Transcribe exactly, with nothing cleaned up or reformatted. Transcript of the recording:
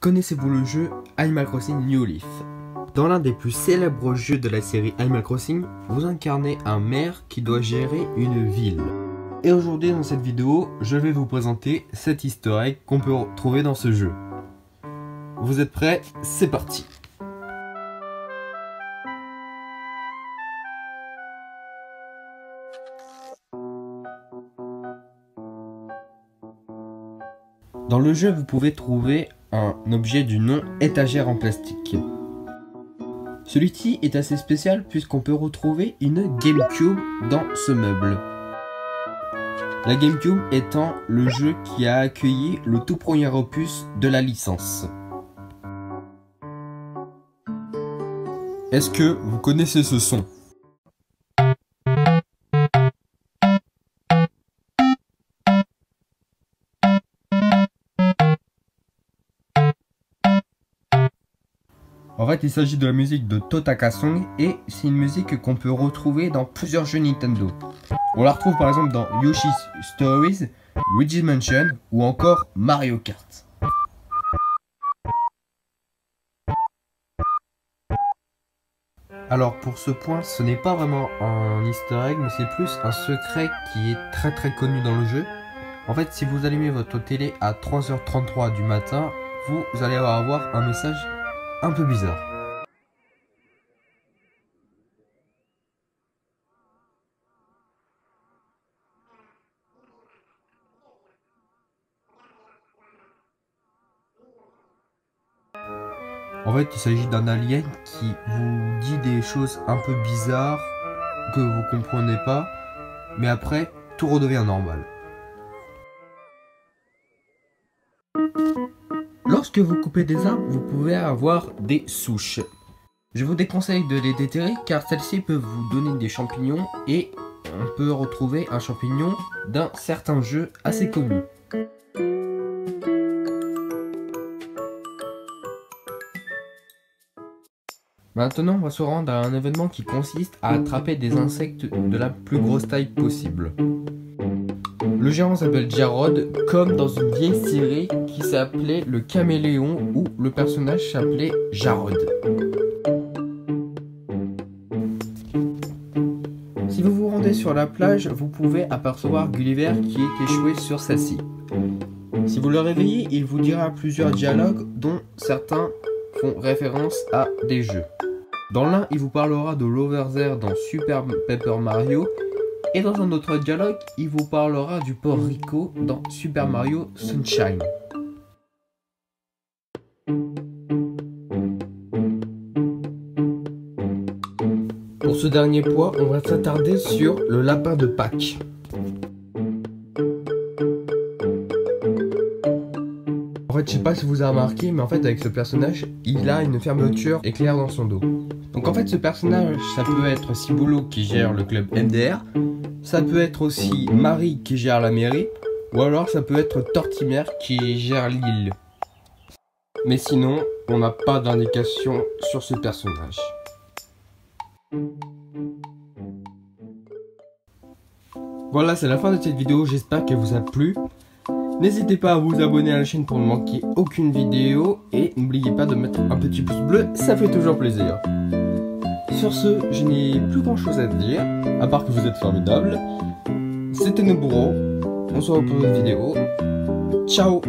Connaissez-vous le jeu Animal Crossing New Leaf? Dans l'un des plus célèbres jeux de la série Animal Crossing, vous incarnez un maire qui doit gérer une ville. Et aujourd'hui dans cette vidéo, je vais vous présenter cet easter egg qu'on peut retrouver dans ce jeu. Vous êtes prêts? C'est parti! Dans le jeu, vous pouvez trouver un objet du nom étagère en plastique. Celui-ci est assez spécial puisqu'on peut retrouver une GameCube dans ce meuble. La GameCube étant le jeu qui a accueilli le tout premier opus de la licence. Est-ce que vous connaissez ce son ? En fait, il s'agit de la musique de Totaka Song et c'est une musique qu'on peut retrouver dans plusieurs jeux Nintendo. On la retrouve par exemple dans Yoshi's Stories, Luigi's Mansion ou encore Mario Kart. Alors pour ce point, ce n'est pas vraiment un easter egg, mais c'est plus un secret qui est très très connu dans le jeu. En fait, si vous allumez votre télé à trois heures trente-trois du matin, vous allez avoir un message un peu bizarre. En fait, il s'agit d'un alien qui vous dit des choses un peu bizarres que vous comprenez pas, mais après, tout redevient normal. Lorsque vous coupez des arbres, vous pouvez avoir des souches. Je vous déconseille de les déterrer car celles-ci peuvent vous donner des champignons et on peut retrouver un champignon d'un certain jeu assez connu. Maintenant, on va se rendre à un événement qui consiste à attraper des insectes de la plus grosse taille possible. Le géant s'appelle Jarod, comme dans une vieille série qui s'appelait le Caméléon où le personnage s'appelait Jarod. Si vous vous rendez sur la plage, vous pouvez apercevoir Gulliver qui est échoué sur sa scie. Si vous le réveillez, il vous dira plusieurs dialogues dont certains font référence à des jeux. Dans l'un, il vous parlera de Lovers' Air dans Super Paper Mario. Et dans un autre dialogue, il vous parlera du port Rico dans Super Mario Sunshine. Pour ce dernier point, on va s'attarder sur le lapin de Pâques. En fait, je sais pas si vous avez remarqué, mais en fait avec ce personnage, il a une fermeture éclair dans son dos. Donc en fait ce personnage, ça peut être Cibolo qui gère le club M D R, ça peut être aussi Marie qui gère la mairie, ou alors ça peut être Tortimer qui gère l'île. Mais sinon, on n'a pas d'indication sur ce personnage. Voilà, c'est la fin de cette vidéo, j'espère qu'elle vous a plu. N'hésitez pas à vous abonner à la chaîne pour ne manquer aucune vidéo et n'oubliez pas de mettre un petit pouce bleu, ça fait toujours plaisir. Sur ce, je n'ai plus grand chose à dire, à part que vous êtes formidables. C'était Nobooru, on se retrouve pour une vidéo. Ciao!